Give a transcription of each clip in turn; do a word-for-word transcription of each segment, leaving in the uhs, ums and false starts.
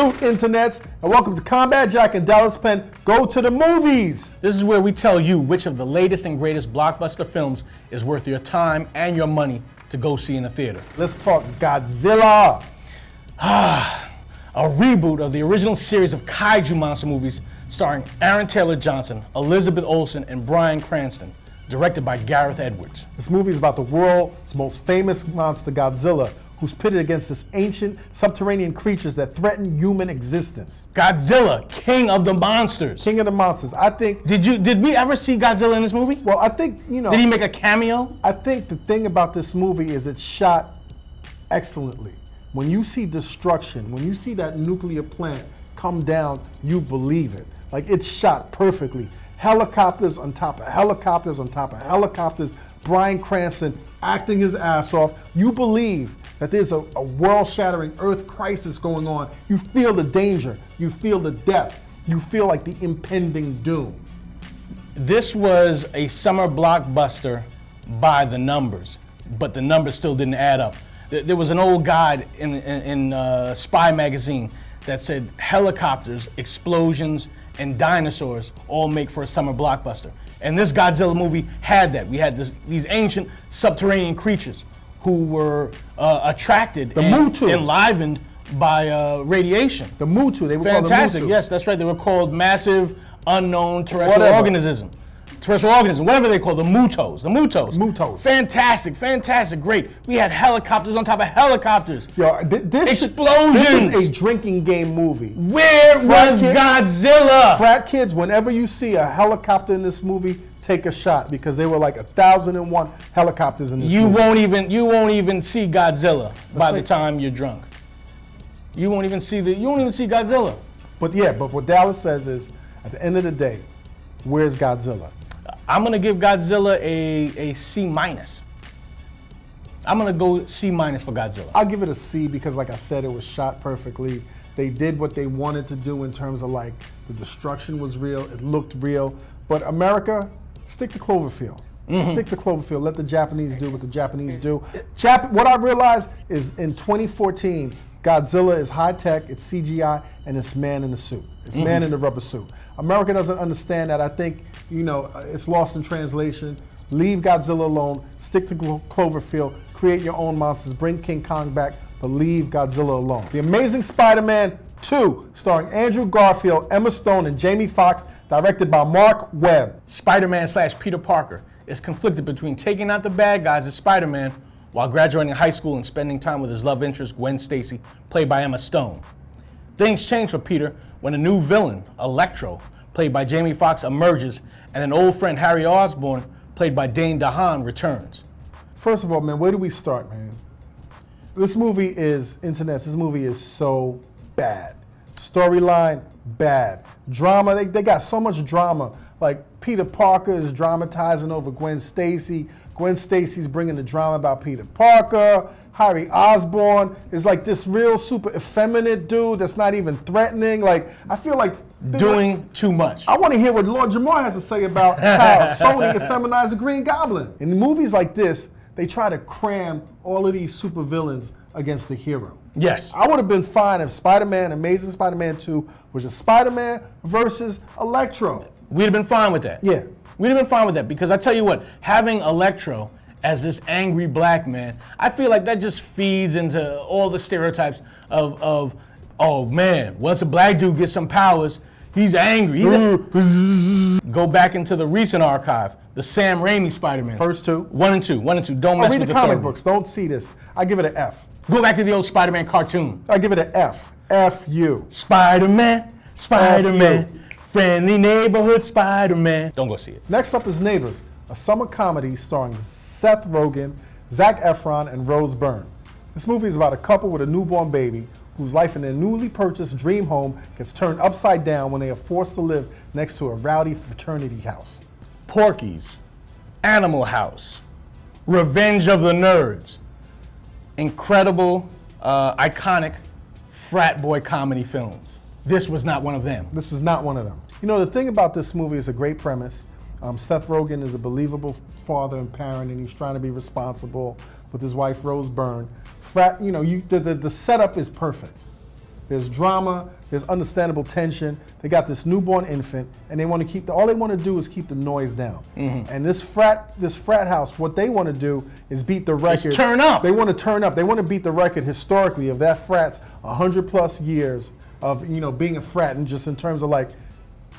Salute, Internet, and welcome to Combat Jack and Dallas Penn Go to the Movies. This is where we tell you which of the latest and greatest blockbuster films is worth your time and your money to go see in the theater. Let's talk Godzilla. Ah, a reboot of the original series of kaiju monster movies starring Aaron Taylor Johnson, Elizabeth Olsen, and Brian Cranston, directed by Gareth Edwards. This movie is about the world's most famous monster, Godzilla, who's pitted against this ancient subterranean creatures that threaten human existence. Godzilla, King of the Monsters. King of the Monsters. I think... Did you? Did we ever see Godzilla in this movie? Well, I think, you know... Did he make a cameo? I think the thing about this movie is it's shot excellently. When you see destruction, when you see that nuclear plant come down, you believe it. Like, it's shot perfectly. Helicopters on top of helicopters on top of helicopters. Bryan Cranston acting his ass off. You believe that there's a, a world-shattering earth crisis going on. You feel the danger. You feel the death. You feel like the impending doom. This was a summer blockbuster by the numbers, but the numbers still didn't add up. There was an old guide in, in, in uh, Spy magazine that said helicopters, explosions, and dinosaurs all make for a summer blockbuster. And this Godzilla movie had that. We had this, these ancient subterranean creatures who were uh, attracted the and Muto. enlivened by uh, radiation. The Muto, they were Fantastic. called the Muto. Yes, that's right. They were called massive unknown terrestrial whatever. organism. Terrestrial organism, whatever they call the Mutos, the Mutos. Mutos. Fantastic, fantastic, great. We had helicopters on top of helicopters. Yo, th this explosions. Should, this is a drinking game movie. Where frat was kids, Godzilla? Frat kids, whenever you see a helicopter in this movie, take a shot because they were like a thousand and one helicopters in this you movie. You won't even, you won't even see Godzilla Let's by the time you're drunk. You won't even see the, you won't even see Godzilla. But yeah, but what Dallas says is, at the end of the day, where's Godzilla? I'm gonna give Godzilla a, a C minus. I'm gonna go C minus for Godzilla. I'll give it a C because, like I said, it was shot perfectly. They did what they wanted to do in terms of like the destruction was real, it looked real. But America, stick to Cloverfield. Mm-hmm. Stick to Cloverfield. Let the Japanese do what the Japanese do. Jap- what I realized is in twenty fourteen, Godzilla is high tech, it's C G I, and it's man in the suit. It's mm-hmm. man in the rubber suit. America doesn't understand that. I think, you know, it's lost in translation. Leave Godzilla alone, stick to Cloverfield, create your own monsters, bring King Kong back, but leave Godzilla alone. The Amazing Spider-Man two, starring Andrew Garfield, Emma Stone, and Jamie Foxx, directed by Mark Webb. Spider-Man slash Peter Parker is conflicted between taking out the bad guys as Spider-Man while graduating high school and spending time with his love interest, Gwen Stacy, played by Emma Stone. Things change for Peter when a new villain, Electro, played by Jamie Foxx, emerges, and an old friend, Harry Osborn, played by Dane DeHaan, returns. First of all, man, where do we start, man? This movie is, internet, this movie is so bad. Storyline, bad. Drama, they, they got so much drama. Like, Peter Parker is dramatizing over Gwen Stacy. Gwen Stacy's bringing the drama about Peter Parker. Harry Osborn is like this real super effeminate dude that's not even threatening. Like, I feel like... Doing like, too much. I want to hear what Lord Jamar has to say about how Sony effeminized the Green Goblin. In movies like this, they try to cram all of these supervillains against the hero. Yes. I would have been fine if Spider-Man, Amazing Spider-Man two, was just Spider-Man versus Electro. We'd have been fine with that. Yeah. We'd have been fine with that because I tell you what, having Electro as this angry black man, I feel like that just feeds into all the stereotypes of, of oh man, once a black dude gets some powers, he's angry. He's Go back into the recent archive, the Sam Raimi Spider-Man. First two. One and two, one and two. Don't mess with the third. I read the comic books, don't see this. I give it an F. Go back to the old Spider-Man cartoon. I give it an F. F you. Spider-Man, Spider-Man. Friendly neighborhood Spider-Man. Don't go see it. Next up is Neighbors, a summer comedy starring Seth Rogen, Zac Efron, and Rose Byrne. This movie is about a couple with a newborn baby whose life in their newly purchased dream home gets turned upside down when they are forced to live next to a rowdy fraternity house. Porky's, Animal House, Revenge of the Nerds. Incredible, uh, iconic frat boy comedy films. This was not one of them. This was not one of them. You know, the thing about this movie is a great premise. Um, Seth Rogen is a believable father and parent, and he's trying to be responsible with his wife, Rose Byrne. Frat, you know, you, the, the, the setup is perfect. There's drama, there's understandable tension. They got this newborn infant, and they want to keep the, all they want to do is keep the noise down. Mm-hmm. And this frat, this frat house, what they want to do is beat the record. Just turn up. They want to turn up. They want to beat the record historically of that frat's one hundred plus years of, you know, being a frat, and just in terms of like,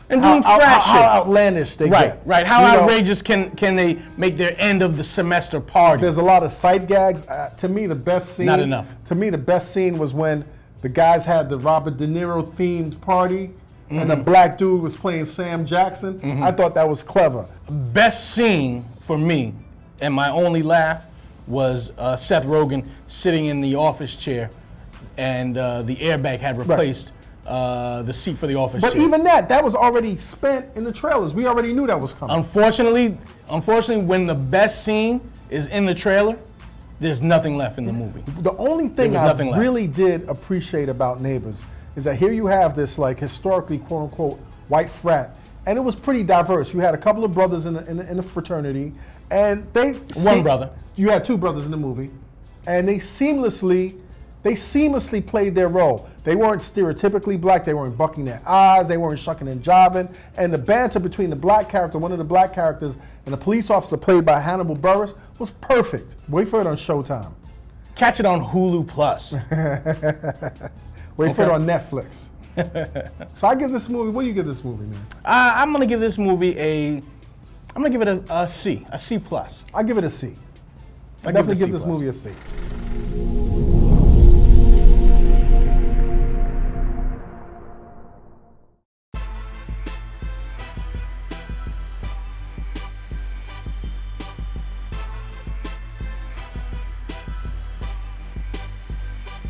and how, doing frat how, shit. How outlandish they right, get. Right, how you outrageous know, can, can they make their end of the semester party? There's a lot of sight gags. Uh, to me, the best scene. Not enough. To me, the best scene was when the guys had the Robert De Niro themed party, mm-hmm. and the black dude was playing Sam Jackson. Mm-hmm. I thought that was clever. Best scene for me, and my only laugh, was uh, Seth Rogen sitting in the office chair, and uh, the airbag had replaced. Right. Uh, the seat for the office But chair. Even that, that was already spent in the trailers. We already knew that was coming. Unfortunately, unfortunately, when the best scene is in the trailer, there's nothing left in the movie. The only thing I really did appreciate about Neighbors is that here you have this like historically quote-unquote white frat, and it was pretty diverse. You had a couple of brothers in the, in the, in the fraternity, and they- One brother. You had two brothers in the movie, and they seamlessly They seamlessly played their role. They weren't stereotypically black, they weren't bucking their eyes, they weren't shucking and jiving. And the banter between the black character, one of the black characters, and the police officer played by Hannibal Buress was perfect. Wait for it on Showtime. Catch it on Hulu Plus. Wait okay. for it on Netflix. So I give this movie, what do you give this movie, man? Uh, I'm gonna give this movie a, I'm gonna give it a, a C, a C plus. I give it a C. I definitely give, give this movie a C.